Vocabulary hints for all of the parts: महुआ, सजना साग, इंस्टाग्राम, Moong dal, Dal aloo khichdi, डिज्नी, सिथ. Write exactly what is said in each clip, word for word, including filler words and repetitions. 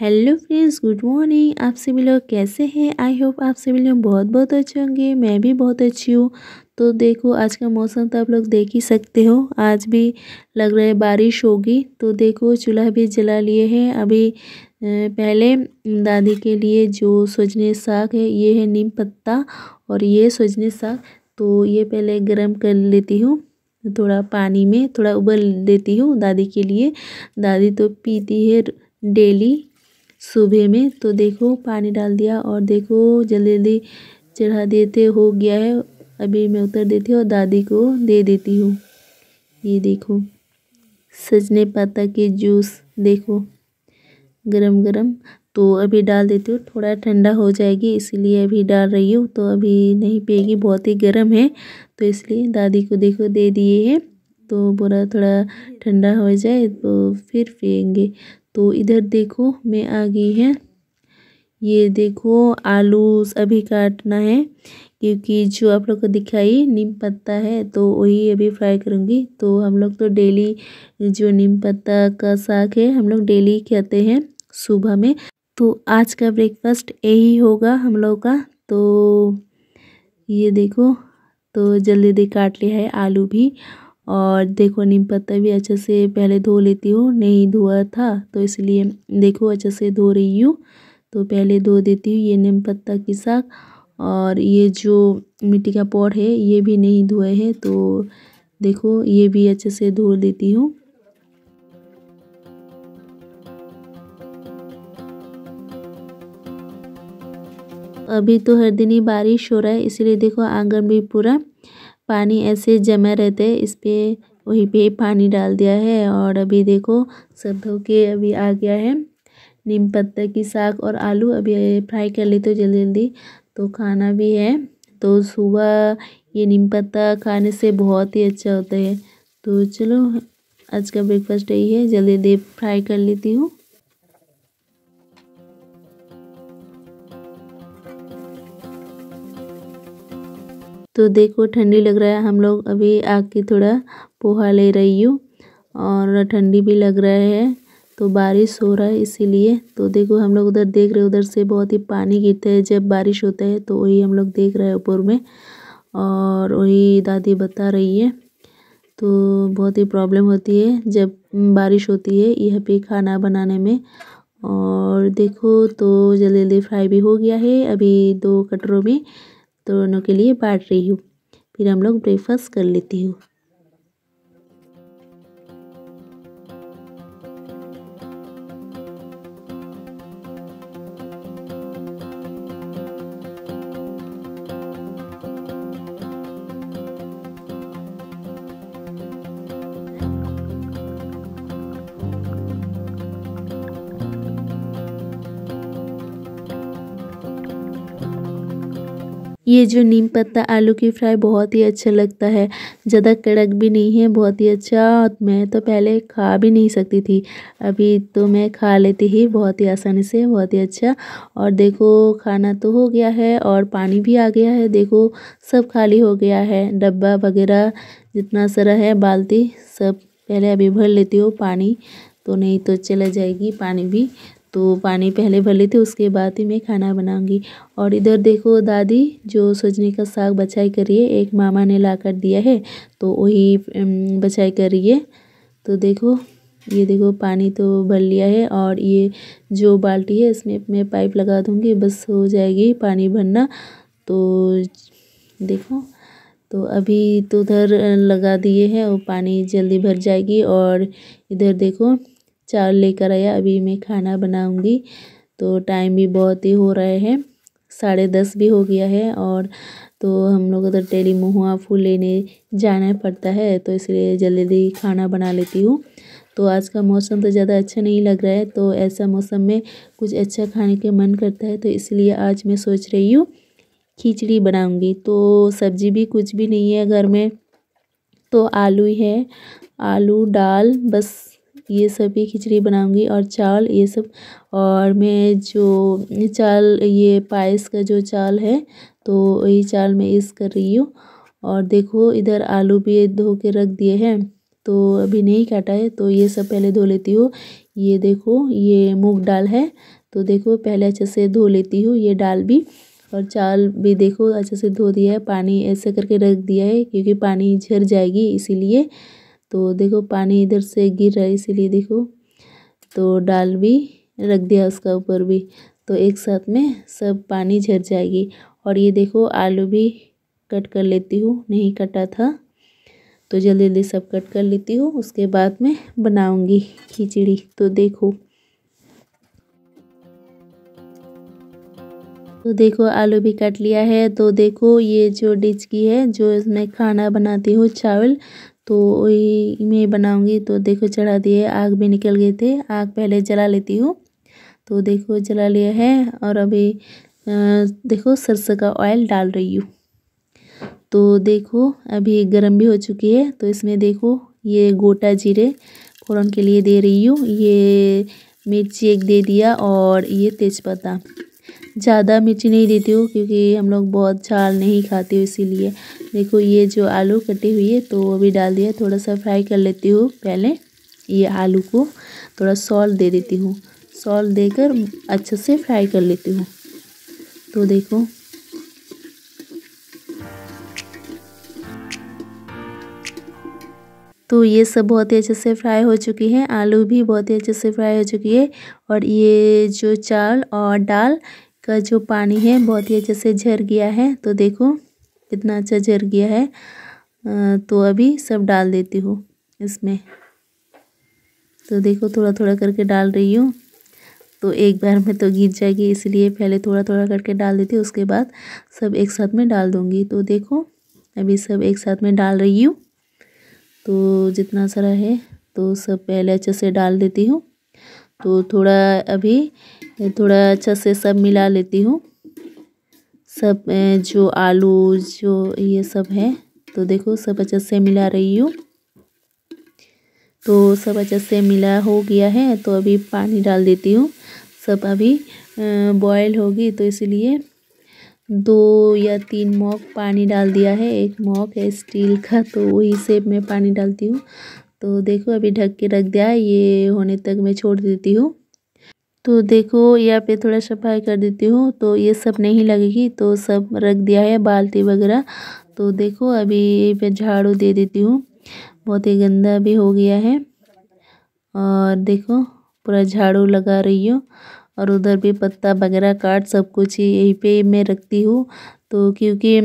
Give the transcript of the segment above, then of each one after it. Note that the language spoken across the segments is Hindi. Hello friends, good morning. आप सभी लोग कैसे हैं? आई होप आप सभी लोग बहुत बहुत अच्छे होंगे। मैं भी बहुत अच्छी हूँ। तो देखो आज का मौसम तो आप लोग देख ही सकते हो, आज भी लग रहा है बारिश होगी। तो देखो चूल्हा भी जला लिए हैं। अभी पहले दादी के लिए जो सजने साग है, ये है नीम पत्ता और ये सजने साग, तो ये पहले गर्म कर लेती हूँ, थोड़ा पानी में थोड़ा उबल देती हूँ दादी के लिए। दादी तो पीती है डेली सुबह में। तो देखो पानी डाल दिया और देखो जल्दी जल्दी चढ़ा देते, हो गया है। अभी मैं उतर देती हूँ और दादी को दे देती हूँ। ये देखो सजने पत्ता के जूस, देखो गरम गरम। तो अभी डाल देती हूँ, थोड़ा ठंडा हो जाएगी इसलिए अभी डाल रही हूँ। तो अभी नहीं पिएगी, बहुत ही गर्म है, तो इसलिए दादी को देखो दे दिए है। तो बोरा थोड़ा ठंडा हो जाए तो फिर पिएंगे। तो इधर देखो मैं आ गई है। ये देखो आलू अभी काटना है, क्योंकि जो आप लोग को दिखाई नीम पत्ता है तो वही अभी फ्राई करूँगी। तो हम लोग तो डेली जो नीम पत्ता का साग है हम लोग डेली खाते हैं सुबह में। तो आज का ब्रेकफास्ट यही होगा हम लोग का। तो ये देखो तो जल्दी जल्दी काट लिया है आलू भी, और देखो नीम पत्ता भी अच्छे से पहले धो लेती हूँ, नहीं धोआ था तो इसलिए देखो अच्छे से धो रही हूँ। तो पहले धो देती हूँ ये नीम पत्ता की साग, और ये जो मिट्टी का पॉट है ये भी नहीं धोए है, तो देखो ये भी अच्छे से धो लेती हूँ। अभी तो हर दिन ही बारिश हो रहा है, इसलिए देखो आंगन भी पूरा पानी ऐसे जमा रहता है, इस पर वहीं पे पानी डाल दिया है। और अभी देखो सब धो के अभी आ गया है। नीम पत्ता की साग और आलू अभी फ्राई कर लेते हो जल्दी जल्दी। तो खाना भी है, तो सुबह ये नीम पत्ता खाने से बहुत ही अच्छा होता है। तो चलो आज का ब्रेकफास्ट यही है, जल्दी जल्दी फ्राई कर लेती हूँ। तो देखो ठंडी लग रहा है, हम लोग अभी आके थोड़ा पोहा ले रही हूँ, और ठंडी भी लग रहा है। तो बारिश हो रहा है इसीलिए, तो देखो हम लोग उधर देख रहे हैं, उधर से बहुत ही पानी गिरता है जब बारिश होता है, तो वही हम लोग देख रहे हैं ऊपर में, और वही दादी बता रही है। तो बहुत ही प्रॉब्लम होती है जब बारिश होती है यहाँ पे खाना बनाने में। और देखो तो जल्दी जल्दी फ्राई भी हो गया है, अभी दो कटोरों में दोनों के लिए बांट रही हूँ, फिर हम लोग ब्रेकफास्ट कर लेती हूँ। ये जो नीम पत्ता आलू की फ्राई बहुत ही अच्छा लगता है, ज़्यादा कड़क भी नहीं है, बहुत ही अच्छा। मैं तो पहले खा भी नहीं सकती थी, अभी तो मैं खा लेती ही बहुत ही आसानी से, बहुत ही अच्छा। और देखो खाना तो हो गया है और पानी भी आ गया है, देखो सब खाली हो गया है, डब्बा वगैरह जितना सारा है, बाल्टी सब पहले अभी भर लेती हूँ पानी, तो नहीं तो चला जाएगी पानी भी। तो पानी पहले भर लेती, उसके बाद ही मैं खाना बनाऊंगी। और इधर देखो दादी जो सजने का साग बचाई कर रही है, एक मामा ने ला कर दिया है तो वही बचाई कर रही है। तो देखो ये देखो पानी तो भर लिया है, और ये जो बाल्टी है इसमें मैं पाइप लगा दूंगी, बस हो जाएगी पानी भरना। तो देखो तो अभी तो उधर लगा दिए हैं, वो पानी जल्दी भर जाएगी। और इधर देखो चावल लेकर आया, अभी मैं खाना बनाऊंगी। तो टाइम भी बहुत ही हो रहा है, साढ़े दस भी हो गया है, और तो हम लोग उधर टेली महुआ फूल लेने जाना पड़ता है, तो इसलिए जल्दी जल्दी खाना बना लेती हूँ। तो आज का मौसम तो ज़्यादा अच्छा नहीं लग रहा है, तो ऐसा मौसम में कुछ अच्छा खाने के मन करता है, तो इसलिए आज मैं सोच रही हूँ खिचड़ी बनाऊँगी। तो सब्जी भी कुछ भी नहीं है घर में, तो आलू ही है, आलू दाल बस ये सभी खिचड़ी बनाऊंगी, और चावल ये सब। और मैं जो चावल ये पायस का जो चावल है तो वही चावल मैं यूज़ कर रही हूँ। और देखो इधर आलू भी धो के रख दिए हैं, तो अभी नहीं काटा है, तो ये सब पहले धो लेती हूँ। ये देखो ये मूंग दाल है, तो देखो पहले अच्छे से धो लेती हूँ ये दाल भी और चावल भी। देखो अच्छे से धो दिया है, पानी ऐसे करके रख दिया है क्योंकि पानी झर जाएगी इसीलिए। तो देखो पानी इधर से गिर रहा है इसीलिए देखो, तो दाल भी रख दिया उसका ऊपर भी, तो एक साथ में सब पानी झर जाएगी। और ये देखो आलू भी कट कर लेती हूँ, नहीं कटा था तो जल्दी जल्दी सब कट कर लेती हूँ, उसके बाद में बनाऊँगी खिचड़ी। तो देखो तो देखो आलू भी काट लिया है। तो देखो ये जो डिश की है जो इसमें खाना बनाती हूँ चावल, तो वही मैं बनाऊँगी। तो देखो चढ़ा दिए, आग भी निकल गए थे, आग पहले जला लेती हूँ। तो देखो जला लिया है और अभी आ, देखो सरसों का ऑयल डाल रही हूँ। तो देखो अभी गर्म भी हो चुकी है, तो इसमें देखो ये गोटा जीरे फोड़न के लिए दे रही हूँ, ये मिर्ची एक दे दिया और ये तेज़पत्ता। ज़्यादा मिर्ची नहीं देती हूँ क्योंकि हम लोग बहुत झाल नहीं खाते हो इसीलिए। देखो ये जो आलू कटे हुए है तो वो भी डाल दिया, थोड़ा सा फ्राई कर लेती हूँ पहले ये आलू को, थोड़ा सॉल्ट दे देती हूँ, सॉल्ट देकर अच्छे से फ्राई कर लेती हूँ। तो देखो तो ये सब बहुत ही अच्छे से फ्राई हो चुकी है, आलू भी बहुत ही अच्छे से फ्राई हो चुकी है और ये जो चावल और दाल का जो पानी है बहुत ही अच्छे से झर गया है। तो देखो कितना अच्छा झर गया है। तो अभी सब डाल देती हूँ इसमें, तो देखो थोड़ा थोड़ा करके डाल रही हूँ। तो एक बार में तो गिर जाएगी इसलिए पहले थोड़ा थोड़ा करके डाल देती हूँ, उसके बाद सब एक साथ में डाल दूँगी। तो देखो अभी सब एक साथ में डाल रही हूँ, तो जितना सारा है तो सब पहले अच्छे से डाल देती हूँ। तो थोड़ा अभी थोड़ा अच्छे से सब मिला लेती हूँ, सब जो आलू जो ये सब है। तो देखो सब अच्छे से मिला रही हूँ। तो सब अच्छे से मिला हो गया है, तो अभी पानी डाल देती हूँ। सब अभी बॉयल होगी तो इसलिए दो या तीन मॉक पानी डाल दिया है, एक मॉक है स्टील का तो वही शेप में पानी डालती हूँ। तो देखो अभी ढक के रख दिया, ये होने तक मैं छोड़ देती हूँ। तो देखो यहाँ पे थोड़ा सफाई कर देती हूँ, तो ये सब नहीं लगेगी। तो सब रख दिया है बाल्टी वगैरह। तो देखो अभी ये पे झाड़ू दे देती हूँ, बहुत ही गंदा भी हो गया है। और देखो पूरा झाड़ू लगा रही हूँ और उधर भी पत्ता वगैरह काट सब कुछ ही यहीं पे मैं रखती हूँ। तो क्योंकि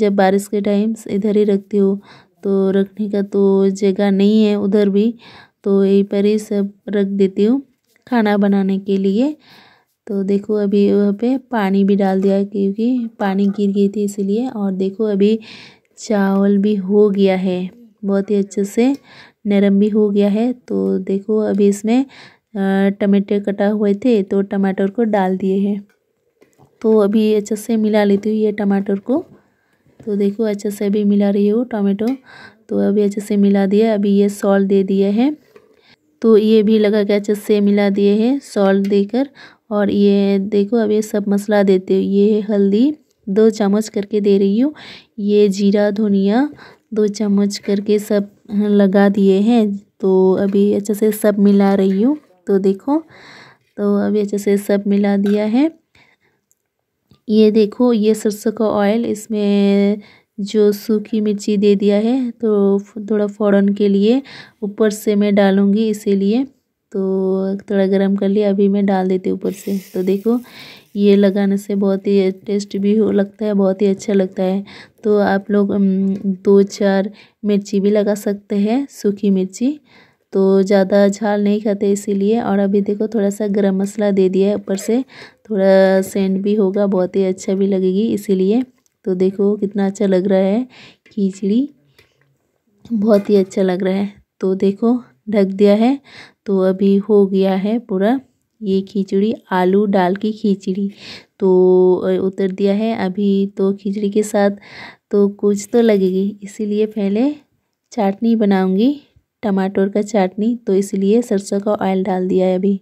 जब बारिश के टाइम इधर ही रखती हूँ, तो रखने का तो जगह नहीं है उधर भी, तो यहीं पर ही सब रख देती हूँ खाना बनाने के लिए। तो देखो अभी वहाँ पे पानी भी डाल दिया क्योंकि पानी गिर गई थी इसलिए। और देखो अभी चावल भी हो गया है, बहुत ही अच्छे से नरम भी हो गया है। तो देखो अभी इसमें टमाटर कटा हुए थे तो टमाटर को डाल दिए हैं। तो अभी अच्छे से मिला लेती हूँ ये टमाटर को। तो देखो अच्छे से अभी मिला रही हूँ टमाटो, तो अभी अच्छे से मिला दिया। अभी ये सॉल्ट दे दिए हैं, तो ये भी लगा के अच्छे से मिला दिए हैं सॉल्ट देकर। और ये देखो अभी सब मसाला देते हुए ये हल्दी दो चम्मच करके दे रही हूँ, ये जीरा धनिया दो चम्मच करके सब लगा दिए हैं। तो अभी अच्छे से सब मिला रही हूँ। तो देखो तो अभी अच्छे से सब मिला दिया है। ये देखो ये सरसों का ऑयल, इसमें जो सूखी मिर्ची दे दिया है तो थोड़ा फोड़न के लिए ऊपर से मैं डालूँगी इसीलिए। तो थोड़ा गरम कर लिया, अभी मैं डाल देती हूँ ऊपर से। तो देखो ये लगाने से बहुत ही टेस्ट भी हो लगता है, बहुत ही अच्छा लगता है। तो आप लोग दो चार मिर्ची भी लगा सकते हैं, सूखी मिर्ची। तो ज़्यादा झाल नहीं खाते इसीलिए। और अभी देखो थोड़ा सा गरम मसाला दे दिया है ऊपर से, थोड़ा सेंट भी होगा, बहुत ही अच्छा भी लगेगी इसीलिए। तो देखो कितना अच्छा लग रहा है खिचड़ी, बहुत ही अच्छा लग रहा है। तो देखो ढक दिया है। तो अभी हो गया है पूरा ये खिचड़ी, आलू दाल की खिचड़ी। तो उतर दिया है अभी। तो खिचड़ी के साथ तो कुछ तो लगेगी इसीलिए पहले चाटनी बनाऊंगी, टमाटर का चाटनी। तो इसलिए सरसों का ऑयल डाल दिया है अभी।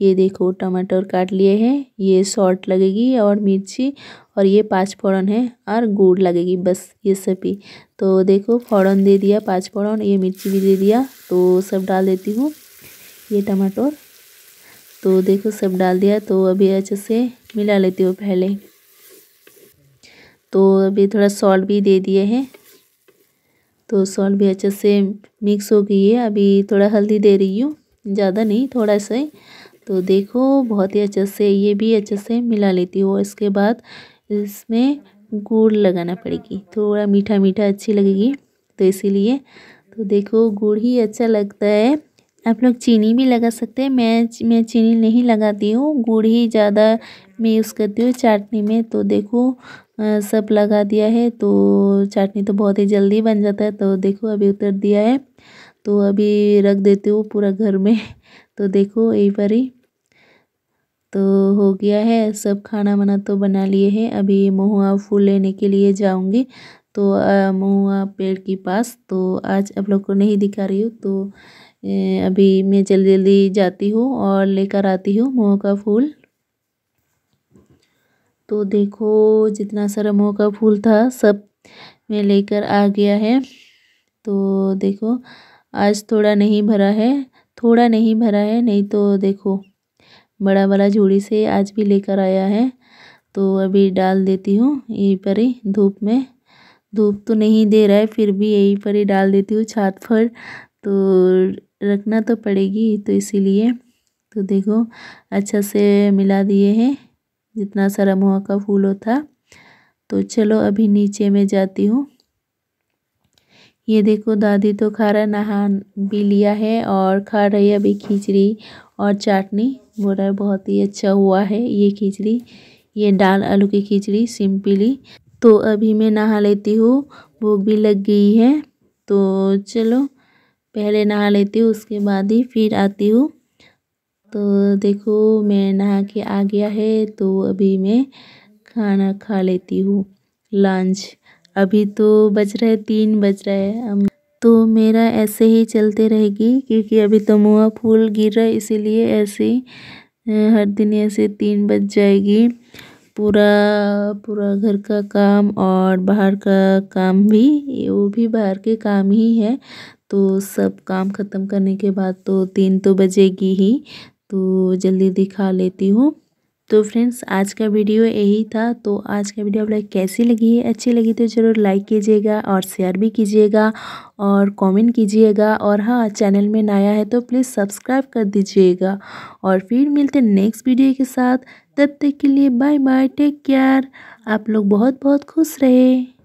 ये देखो टमाटर काट लिए हैं, ये सॉल्ट लगेगी और मिर्ची और ये पाँच फोड़न है और गुड़ लगेगी, बस ये सब ही। तो देखो फोड़न दे दिया, पाँच फोड़न, ये मिर्ची भी दे दिया। तो सब डाल देती हूँ, ये टमाटर। तो देखो सब डाल दिया, तो अभी अच्छे से मिला लेती हूँ पहले। तो अभी थोड़ा सॉल्ट भी दे दिए हैं, तो सॉल्ट भी अच्छे से मिक्स हो गई है। अभी थोड़ा हल्दी दे रही हूँ, ज़्यादा नहीं, थोड़ा सा। तो देखो बहुत ही अच्छे से ये भी अच्छे से मिला लेती हूँ। इसके बाद इसमें गुड़ लगाना पड़ेगी, थोड़ा मीठा मीठा अच्छी लगेगी तो इसीलिए। तो देखो गुड़ ही अच्छा लगता है, आप लोग चीनी भी लगा सकते हैं। मैं मैं चीनी नहीं लगाती हूँ, गुड़ ही ज़्यादा मैं यूज़ करती हूँ चाटनी में। तो देखो आ, सब लगा दिया है, तो चाटनी तो बहुत ही जल्दी बन जाता है। तो देखो अभी उतर दिया है, तो अभी रख देती हूँ पूरा घर में। तो देखो यही पर ही तो हो गया है सब, खाना वाना तो बना लिए हैं। अभी महुआ फूल लेने के लिए जाऊंगी, तो महुआ पेड़ के पास। तो आज आप लोग को नहीं दिखा रही हूँ, तो अभी मैं जल्दी जल्दी जाती हूँ और लेकर आती हूँ महुआ का फूल। तो देखो जितना सारा महुआ का फूल था सब मैं लेकर आ गया है। तो देखो आज थोड़ा नहीं भरा है, थोड़ा नहीं भरा है, नहीं तो देखो बड़ा वाला झूड़ी से आज भी लेकर आया है। तो अभी डाल देती हूँ यहीं पर ही, धूप में धूप तो नहीं दे रहा है फिर भी यहीं पर ही डाल देती हूँ छात पर। तो रखना तो पड़ेगी तो इसीलिए। तो देखो अच्छा से मिला दिए हैं जितना सारा महुआ का फूल होता। तो चलो अभी नीचे में जाती हूँ। ये देखो दादी तो खा रहा, नहा भी लिया है और खा रही है अभी खिचड़ी और चाटनी। बोल रहा है बहुत ही अच्छा हुआ है ये खिचड़ी, ये दाल आलू की खिचड़ी सिंपली। तो अभी मैं नहा लेती हूँ, भूख भी लग गई है। तो चलो पहले नहा लेती हूँ, उसके बाद ही फिर आती हूँ। तो देखो मैं नहा के आ गया है, तो अभी मैं खाना खा लेती हूँ लंच। अभी तो बज रहे तीन बज रहे हैं, तो मेरा ऐसे ही चलते रहेगी क्योंकि अभी तो महुआ फूल गिर रहा है, इसीलिए ऐसे हर दिन ऐसे तीन बज जाएगी। पूरा पूरा घर का काम और बाहर का काम भी, वो भी बाहर के काम ही है। तो सब काम ख़त्म करने के बाद तो तीन तो बजेगी ही, तो जल्दी दिखा लेती हूँ। तो फ्रेंड्स आज का वीडियो यही था। तो आज का वीडियो आप लोग कैसी लगी है, अच्छी लगी तो ज़रूर लाइक कीजिएगा और शेयर भी कीजिएगा और कमेंट कीजिएगा। और हाँ, चैनल में नया है तो प्लीज़ सब्सक्राइब कर दीजिएगा। और फिर मिलते हैं नेक्स्ट वीडियो के साथ, तब तक के लिए बाय बाय, टेक केयर। आप लोग बहुत बहुत खुश रहे।